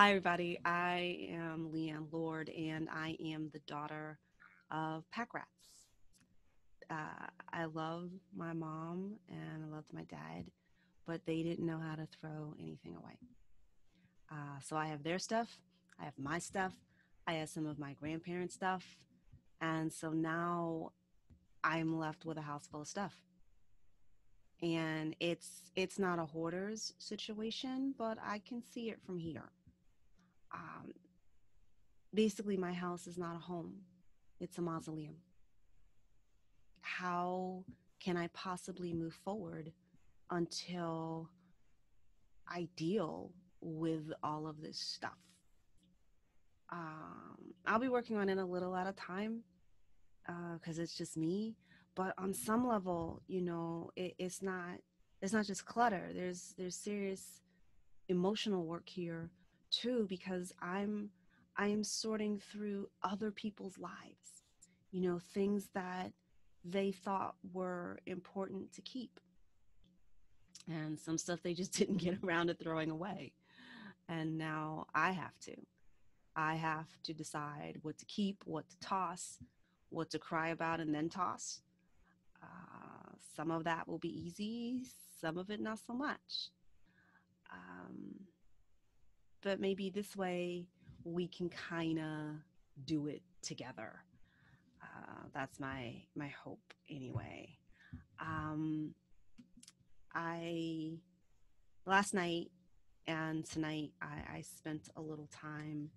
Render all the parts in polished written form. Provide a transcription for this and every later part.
Hi, everybody. I am Leighann Lord, and I am the daughter of pack rats. I loved my mom and I loved my dad, but they didn't know how to throw anything away. So I have their stuff. I have my stuff. I have some of my grandparents' stuff. And so now I'm left with a house full of stuff. And it's not a hoarder's situation, but I can see it from here. Basically, my house is not a home. It's a mausoleum. How can I possibly move forward until I deal with all of this stuff? I'll be working on it a little at a time because it's just me. But on some level, you know, it's not just clutter. There's serious emotional work here too, because I am sorting through other people's lives, you know, things that they thought were important to keep, and some stuff they just didn't get around to throwing away. And now I have to decide what to keep, what to toss, what to cry about and then toss. Some of that will be easy, some of it not so much. But maybe this way we can kind of do it together. That's my hope anyway. Last night and tonight, I spent a little time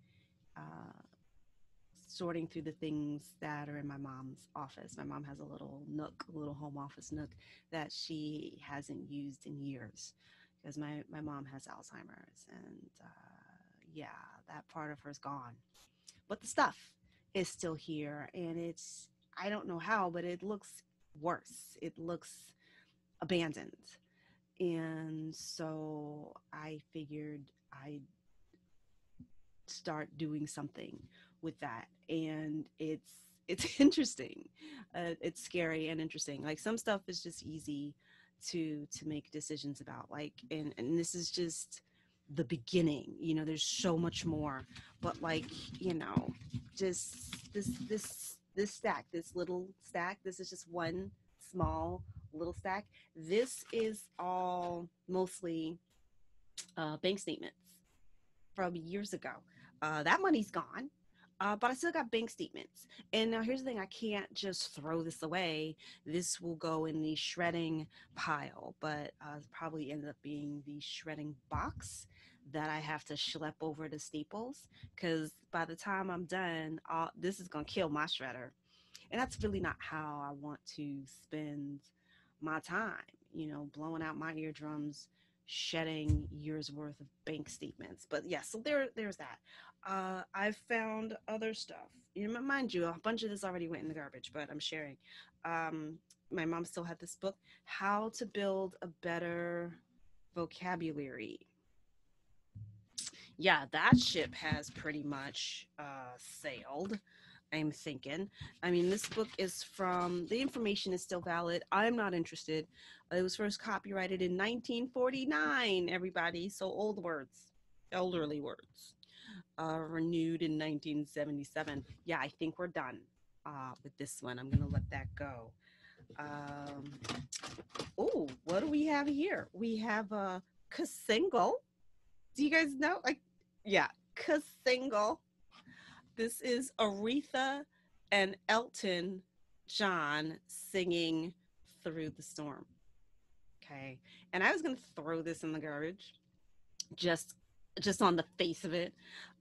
sorting through the things that are in my mom's office. My mom has a little nook, a little home office nook that she hasn't used in years because my mom has Alzheimer's, and that part of her is gone. But the stuff is still here, and it's, I don't know how, but it looks worse. It looks abandoned. And so I figured I'd start doing something with that. And it's interesting. It's scary and interesting. Like, some stuff is just easy to make decisions about, like, and this is just the beginning, you know, there's so much more. But, like, you know, just this stack, this little stack, this is just one small little stack. This is all mostly bank statements from years ago. That money's gone. But I still got bank statements. And now here's the thing, I can't just throw this away. This will go in the shredding pile, but probably ended up being the shredding box that I have to schlep over to Staples, because by the time I'm done, this is gonna kill my shredder. And that's really not how I want to spend my time, you know, blowing out my eardrums, shedding years worth of bank statements. But yeah, so there's that. I've found other stuff. You know, mind you, a bunch of this already went in the garbage, but I'm sharing. My mom still had this book, How to Build a Better Vocabulary. Yeah, that ship has pretty much sailed, I'm thinking. I mean, this book is from, the information is still valid. I'm not interested. It was first copyrighted in 1949, everybody. So old words, elderly words, renewed in 1977. Yeah, I think we're done with this one. I'm going to let that go. Oh, what do we have here? We have a Cassingle. Do you guys know? Cassingle. This is Aretha and Elton John singing Through the Storm. Okay. And I was going to throw this in the garbage, just on the face of it,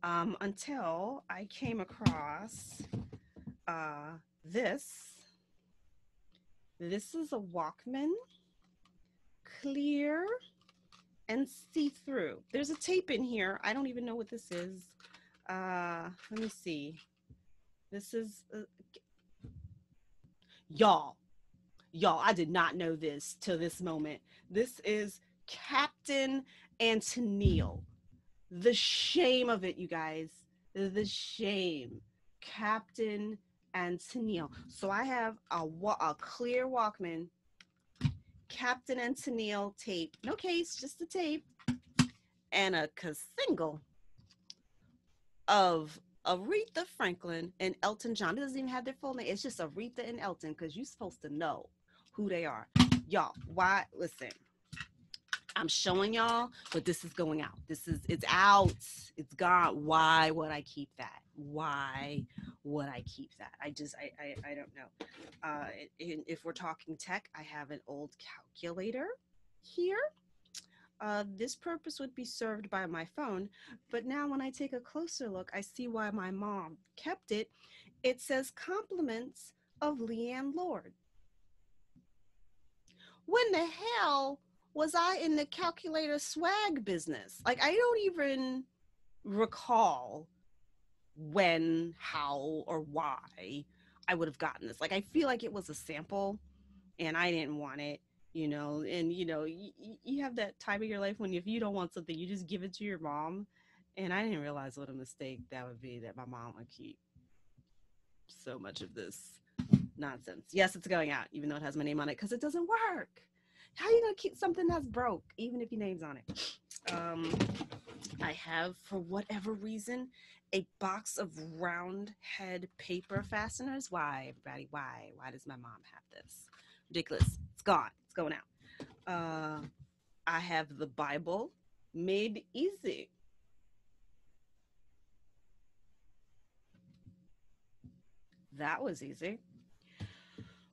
until I came across this. This is a Walkman, clear and see-through. There's a tape in here. I don't even know what this is. Let me see. This is y'all, I did not know this till this moment. This is Captain and Tennille. The shame of it, you guys, the shame. Captain and Tennille. So I have a clear Walkman, Captain and Tennille tape, no case, just the tape, and a Cassingle of Aretha Franklin and Elton John. It doesn't even have their full name. It's just Aretha and Elton, because you're supposed to know who they are. Y'all, why? Listen, I'm showing y'all, but this is going out. It's out. It's gone. Why would I keep that? Why would I keep that? I don't know. If we're talking tech, I have an old calculator here. This purpose would be served by my phone, but now when I take a closer look, I see why my mom kept it. It says compliments of Leighann Lord. When the hell was I in the calculator swag business? Like, I don't even recall when, how, or why I would have gotten this. Like, I feel like it was a sample and I didn't want it. You know, and you know, you have that time of your life when if you don't want something, you just give it to your mom. And I didn't realize what a mistake that would be, that my mom would keep so much of this nonsense. Yes, it's going out, even though it has my name on it, because it doesn't work. How are you going to keep something that's broke, even if your name's on it? I have, for whatever reason, a box of round head paper fasteners. Why, everybody? Why? Why does my mom have this? Ridiculous. It's gone. It's going out. I have the Bible made easy. That was easy.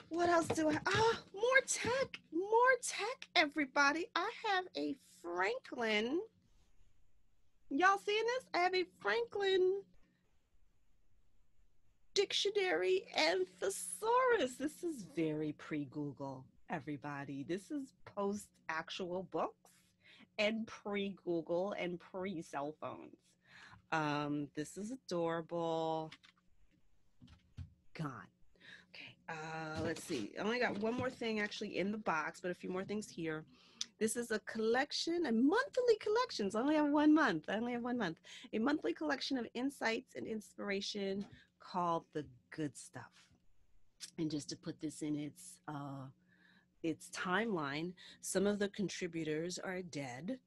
What else do I have? Oh, more tech. More tech, everybody. I have a Franklin. Y'all seeing this? I have a Franklin dictionary and thesaurus. This is very pre-Google. Everybody, this is post actual books and pre-Google and pre-cell phones. This is adorable. Gone. Okay, let's see. I only got one more thing actually in the box, but a few more things here. This is a collection, a monthly collection. So I only have 1 month. A monthly collection of insights and inspiration called The Good Stuff. And just to put this in its timeline, some of the contributors are dead.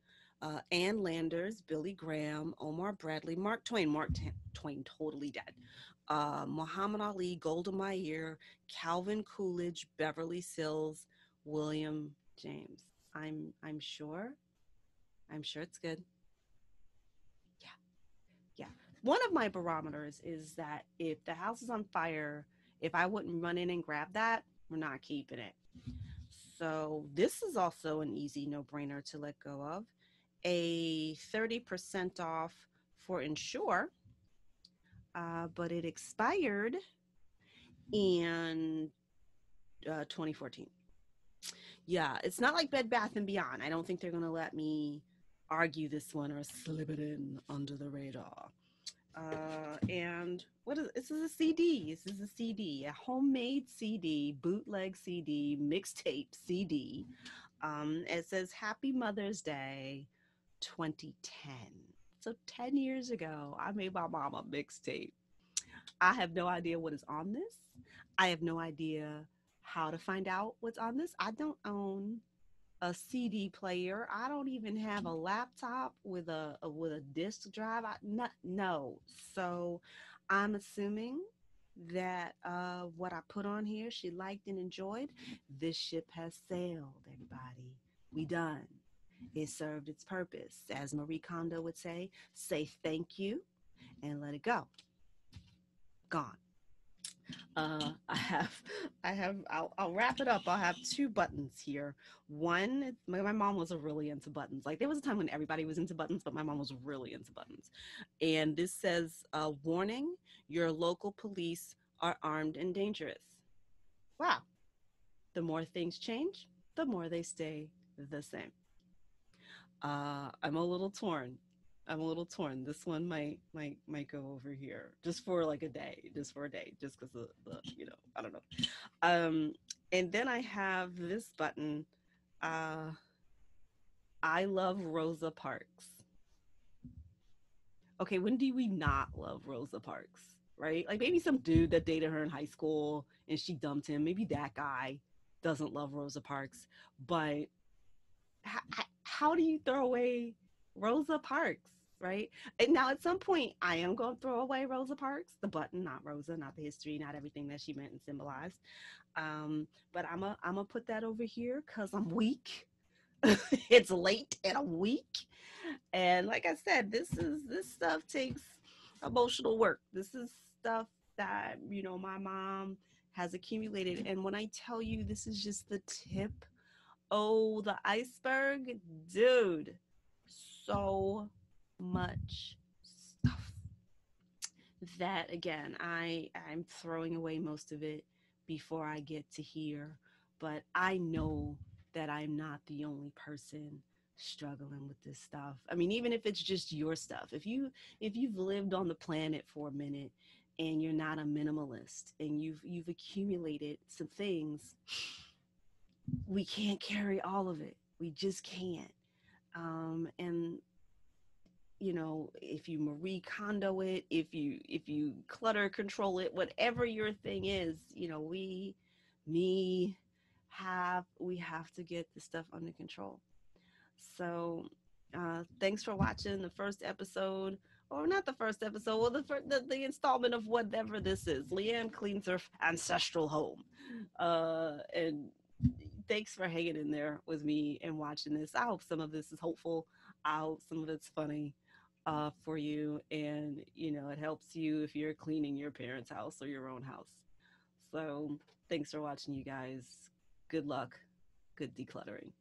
Ann Landers, Billy Graham, Omar Bradley, Mark Twain. Mark Twain totally dead. Muhammad Ali, Golda Meir, Calvin Coolidge, Beverly Sills, William James. I'm sure it's good. Yeah. One of my barometers is that if the house is on fire, if I wouldn't run in and grab that, we're not keeping it. So this is also an easy no-brainer to let go of. A 30% off for Insure, but it expired in 2014. Yeah, it's not like Bed Bath & Beyond. I don't think they're going to let me argue this one or slip it in under the radar. And what is this? Is a CD. This is a CD, a homemade CD, bootleg CD, mixtape CD. It says Happy Mother's Day 2010. So 10 years ago, I made my mom a mixtape. I have no idea what is on this. I have no idea how to find out what's on this. I don't own a CD player. I don't even have a laptop with a disc drive. No. So I'm assuming that what I put on here, she liked and enjoyed. This ship has sailed, everybody. We done. It served its purpose. As Marie Kondo would say thank you and let it go. Gone. I'll wrap it up. I'll have two buttons here. One, my mom was really into buttons. Like, there was a time when everybody was into buttons, but my mom was really into buttons. And this says, warning, your local police are armed and dangerous. Wow. The more things change, the more they stay the same. I'm a little torn. This one might go over here just for like a day, just because of the, I don't know. And then I have this button. I love Rosa Parks. Okay, when do we not love Rosa Parks, right? Like, maybe some dude that dated her in high school and she dumped him. Maybe that guy doesn't love Rosa Parks. But how do you throw away Rosa Parks? right? And now at some point, I am going to throw away Rosa Parks, the button, not Rosa, not the history, not everything that she meant and symbolized. But I'm a put that over here because I'm weak. It's late and I'm weak. And like I said, this stuff takes emotional work. This is stuff that, you know, my mom has accumulated. And when I tell you this is just the tip, oh, the iceberg, dude, so much stuff that, again, I'm throwing away most of it before I get to here. But I know that I'm not the only person struggling with this stuff. I mean, even if it's just your stuff, if you've lived on the planet for a minute and you're not a minimalist and you've accumulated some things, we can't carry all of it. We just can't. And you know, if you Marie Kondo it, if you clutter control it, whatever your thing is, you know, we have to get this stuff under control. So thanks for watching the first episode, or not the first episode, well, the installment of whatever this is. Leighann cleans her ancestral home. And thanks for hanging in there with me and watching this. I hope some of this is hopeful. I hope some of it's funny for you. And, you know, it helps you if you're cleaning your parents' house or your own house. So thanks for watching, you guys. Good luck. Good decluttering.